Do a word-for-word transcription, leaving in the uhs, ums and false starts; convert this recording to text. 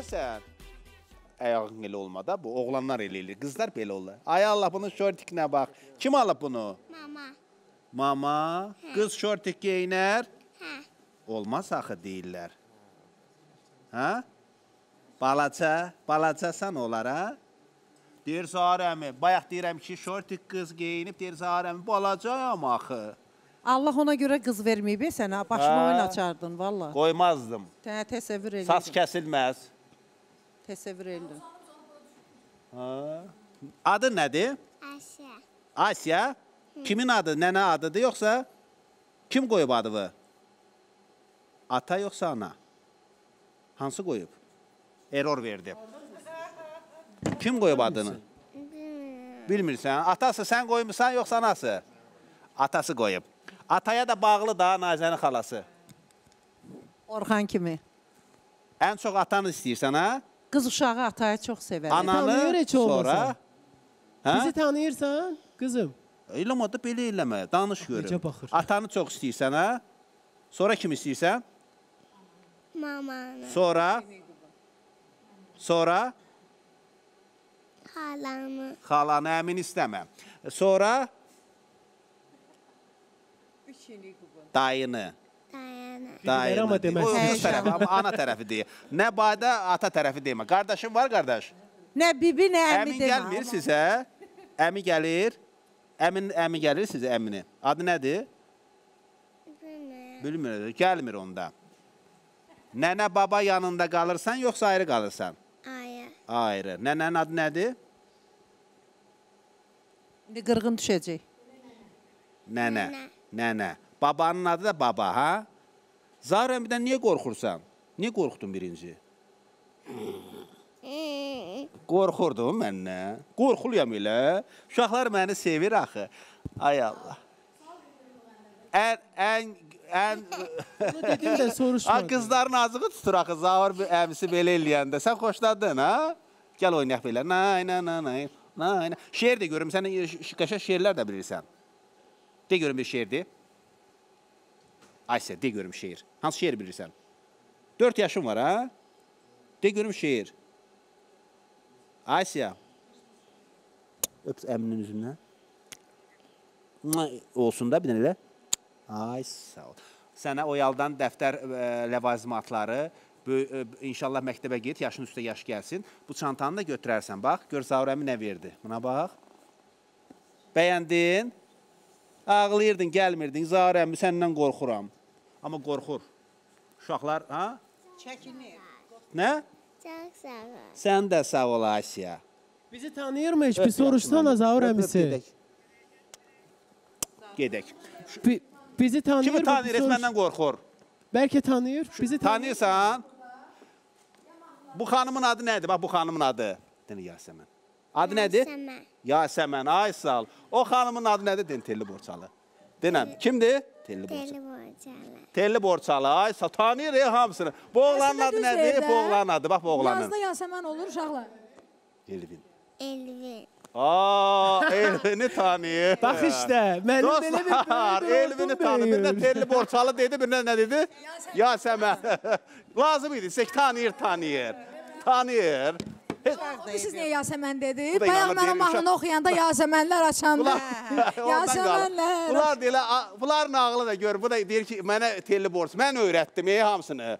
eləsən, ayağın elə olmadı, bu oğlanlar elə eləyir, qızlar belə olur. Ay Allah, bunun şortikinə bax. Kim alıb bunu? Mama. Mama, hə. Qız şortik geyinər? Hə. Olmaz axı deyirlər. Hə? Balaca, balacasan olara. Deyir Zahar əmi, bayaq deyirəm ki, şortik qız geyinib, deyir Zahar əmi, balacayam axı. Allah ona görə qız verməyib sənə, başıma oyun açardın, valla. Qoymazdım. Tənə təsəvvür eləyirdim. Saç kəsilməz. Təsəvvür eləyirdim. Adı nədir? Asya. Asya? Kimin adı, nənə adıdır yoxsa? Kim qoyub adıvı? Ata yoxsa ana? Hansı qoyub? Error verdi. Kim qoyub adını? Bilmirsən. Atası sən qoymuşsan yoxsa anası? Atası qoyub. Ataya da bağlı da Nazənin xalası. Orxan kimi. Ən çox atanı istəyirsən, ha? Qız uşağı ataya çox sevər. Ananı sonra... Bizi tanıyırsan, qızım. Eləmədə, belə eləmə, danış görüm. Atanı çox istəyirsən, ha? Sonra kim istəyirsən? Mamanı. Sonra? Sonra? Xalanı. Xalanı, əmin istəməm. Sonra? Dayını. Dayını. O öz tərəfi, ana tərəfi deyir. Nə badə, ata tərəfi deyir. Qardaşım var, qardaş? Nə bibi, nə əmi deyir. Əmi gəlmir sizə. Əmi gəlir. Əmi gəlir sizə, əmini. Adı nədir? Bilmir. Bilmir, gəlmir onda. Nənə, baba yanında qalırsan, yoxsa ayrı qalırsan? Ayrı. Ayrı. Nənənin adı nədir? İndi qırğın düşəcək. Nənə. Nənə. Babanın adı da baba, ha? Zahar əmidən niyə qorxursan? Niyə qorxdun birinci? Qorxurdun mənlə. Qorxuluyam elə. Uşaqlar məni sevir axı. Ay Allah. Ən... Bunu dedim də soruşmadım. Qızların azıqı tutur axı. Zahar əmisi belə eləyəndə. Sən xoşladın, ha? Gəl oynayaq belə. Nay, nay, nay, nay. Şeir də görürüm. Sən qəşəng şeirlər də bilirsən. De görüm bir şeirdir. Ayşə, de görüm şeir. Hansı şeir bilirsən? Dörd yaşım var, ha? De görüm şeir. Ayşə. Öp əminin üzümdən. Olsun da, bir dənə elə. Ay, sağ ol. Sənə oyaldan dəftər ləvazimatları, inşallah məktəbə git, yaşın üstə yaş gəlsin. Bu çantanı da götürərsən, bax. Gör, Zaur əmi nə verdi. Buna bax. Bəyəndin. Ağlayırdın, gəlmirdin. Zahar əmi, səndən qorxuram. Amma qorxur. Uşaqlar, ha? Çəkinir. Nə? Çox sağ ol. Sən də sağ ol, Asya. Bizi tanıyırmı heç? Bir soruşsana, Zahar əmisi. Gedək. Bizi tanıyırmı? Kimi tanıyır, heç məndən qorxur? Bəlkə tanıyır. Bizi tanıyırsan. Bu xanımın adı nədir? Bax, bu xanımın adı. Dəni, Yasəmən. Adı nədir? Yasəmən. Yasəmən, ay sağ ol. O xanımın adı nədir? Dentelli Borçalı. Denəm, kimdir? Dentelli Borçalı. Dentelli Borçalı, ay sağ ol. Tanıyır ya hamısını. Bu oğlanın adı nədir? Bu oğlanın adı, bax bu oğlanın. Yazda Yasəmən olur, Şahla. Elvin. Elvin. Aaa, Elvini tanıyır. Bax işdə, mənim belə bir böyüdür, Elvini tanıyır. Bir də Dentelli Borçalı dedi, bir də nə dedi? Yasəmən. Lazım idi, siz tanıyır, tanıyır. Tanıyır. Siz niyə Yasəmən dediniz? Bayaq mənə mahnını oxuyanda Yasəmənlər açanda. Yasəmənlər. Bunların ağlı da gör, bu da deyir ki, mənə telli borc. Mən öyrətdim, ey hamısını.